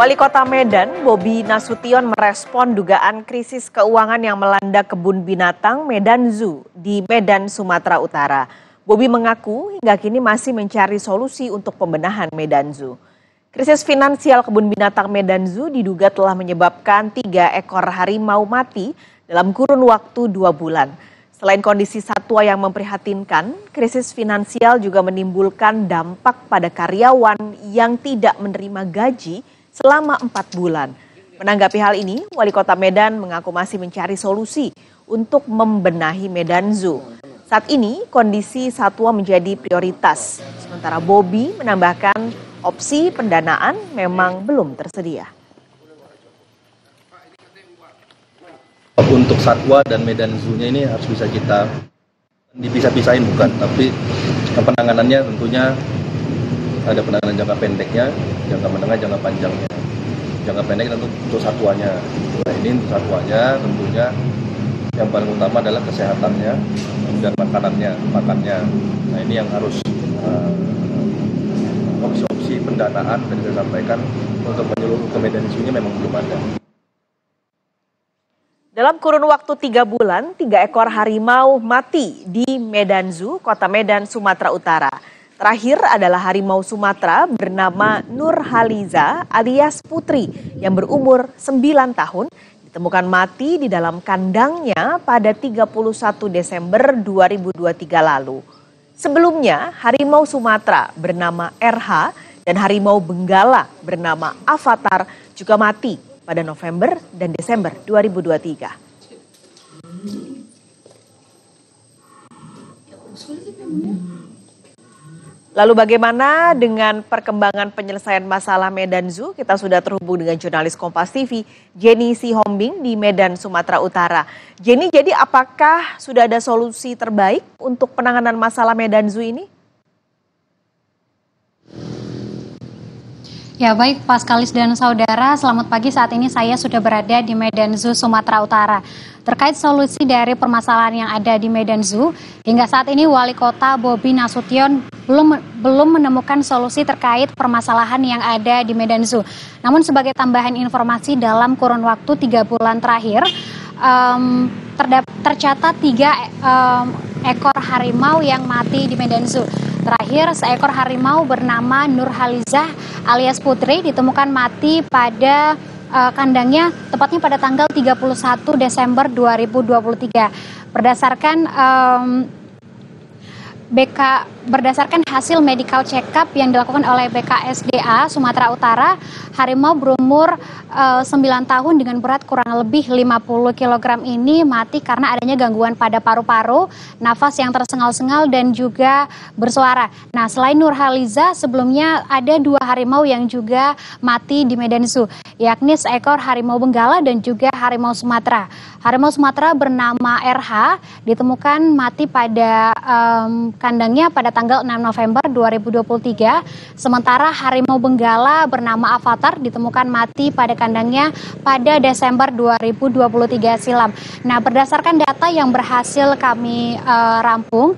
Wali Kota Medan, Bobby Nasution merespon dugaan krisis keuangan yang melanda kebun binatang Medan Zoo di Medan, Sumatera Utara. Bobby mengaku hingga kini masih mencari solusi untuk pembenahan Medan Zoo. Krisis finansial kebun binatang Medan Zoo diduga telah menyebabkan 3 ekor harimau mati dalam kurun waktu 2 bulan. Selain kondisi satwa yang memprihatinkan, krisis finansial juga menimbulkan dampak pada karyawan yang tidak menerima gaji selama 4 bulan. Menanggapi hal ini, Wali Kota Medan mengaku masih mencari solusi untuk membenahi Medan Zoo. Saat ini kondisi satwa menjadi prioritas, sementara Bobby menambahkan opsi pendanaan memang belum tersedia. Untuk satwa dan Medan Zoo-nya ini harus bisa kita dipisah-pisahin, bukan, tapi penanganannya tentunya ada penanganan jangka pendeknya, jangka menengah, jangka panjangnya. Jangka pendek tentu untuk satwanya. Nah, ini untuk satwanya tentunya yang paling utama adalah kesehatannya dan makanannya. Nah, ini yang harus opsi pendanaan tadi saya sampaikan untuk menyeluruh ke Medan Zoo-nya memang belum ada. Dalam kurun waktu 3 bulan, 3 ekor harimau mati di Medan Zoo, Kota Medan, Sumatera Utara. Terakhir adalah harimau Sumatera bernama Nurhaliza alias Putri yang berumur 9 tahun ditemukan mati di dalam kandangnya pada 31 Desember 2023 lalu. Sebelumnya harimau Sumatera bernama RH dan harimau Benggala bernama Avatar juga mati pada November dan Desember 2023. Lalu bagaimana dengan perkembangan penyelesaian masalah Medan Zoo? Kita sudah terhubung dengan jurnalis Kompas TV, Jenny Sihombing di Medan, Sumatera Utara. Jenny, jadi apakah sudah ada solusi terbaik untuk penanganan masalah Medan Zoo ini? Ya baik, Paskalis dan saudara, selamat pagi. Saat ini saya sudah berada di Medan Zoo, Sumatera Utara. Terkait solusi dari permasalahan yang ada di Medan Zoo, hingga saat ini Wali Kota Bobby Nasution belum menemukan solusi terkait permasalahan yang ada di Medan Zoo. Namun sebagai tambahan informasi, dalam kurun waktu 3 bulan terakhir tercatat 3 ekor harimau yang mati di Medan Zoo. Terakhir, seekor harimau bernama Nurhaliza alias Putri ditemukan mati pada kandangnya, tepatnya pada tanggal 31 Desember 2023. Berdasarkan hasil medical check-up yang dilakukan oleh BKSDA Sumatera Utara, harimau berumur 9 tahun dengan berat kurang lebih 50 kg ini mati karena adanya gangguan pada paru-paru, nafas yang tersengal-sengal dan juga bersuara. Nah, selain Nurhaliza, sebelumnya ada 2 harimau yang juga mati di Medan Zoo, yakni seekor harimau Benggala dan juga harimau Sumatera. Harimau Sumatera bernama RH ditemukan mati pada kandangnya pada tanggal 6 November 2023, sementara harimau Benggala bernama Avatar ditemukan mati pada kandangnya pada Desember 2023 silam. Nah, berdasarkan data yang berhasil kami rampung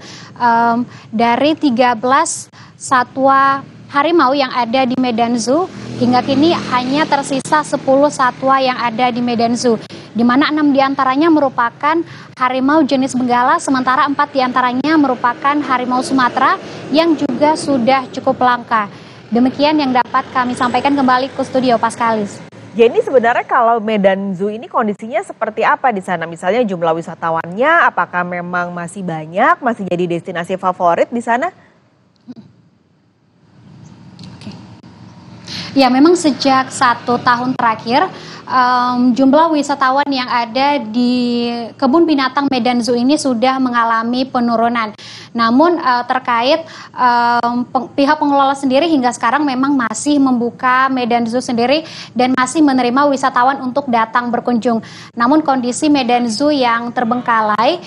dari 13 satwa harimau yang ada di Medan Zoo, hingga kini hanya tersisa 10 satwa yang ada di Medan Zoo, di mana 6 diantaranya merupakan harimau jenis Benggala, sementara 4 diantaranya merupakan harimau Sumatera yang juga sudah cukup langka. Demikian yang dapat kami sampaikan. Kembali ke studio, Paskalis. Jenny, sebenarnya kalau Medan Zoo ini kondisinya seperti apa di sana? Misalnya jumlah wisatawannya, apakah memang masih banyak, masih jadi destinasi favorit di sana? Ya, memang sejak 1 tahun terakhir jumlah wisatawan yang ada di kebun binatang Medan Zoo ini sudah mengalami penurunan. Namun terkait pihak pengelola sendiri hingga sekarang memang masih membuka Medan Zoo sendiri dan masih menerima wisatawan untuk datang berkunjung. Namun kondisi Medan Zoo yang terbengkalai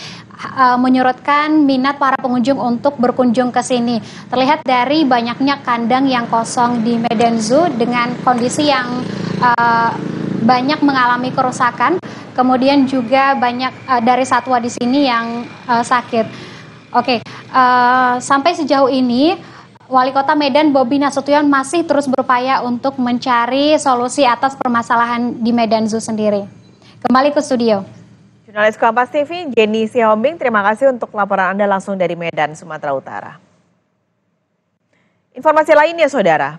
menyurutkan minat para pengunjung untuk berkunjung ke sini. Terlihat dari banyaknya kandang yang kosong di Medan Zoo dengan kondisi yang banyak mengalami kerusakan, kemudian juga banyak dari satwa di sini yang sakit. Oke, sampai sejauh ini Wali Kota Medan Bobby Nasution masih terus berupaya untuk mencari solusi atas permasalahan di Medan Zoo sendiri. Kembali ke studio. Jurnalis Kompas TV, Jenny Sihombing, terima kasih untuk laporan Anda langsung dari Medan, Sumatera Utara. Informasi lainnya, Saudara.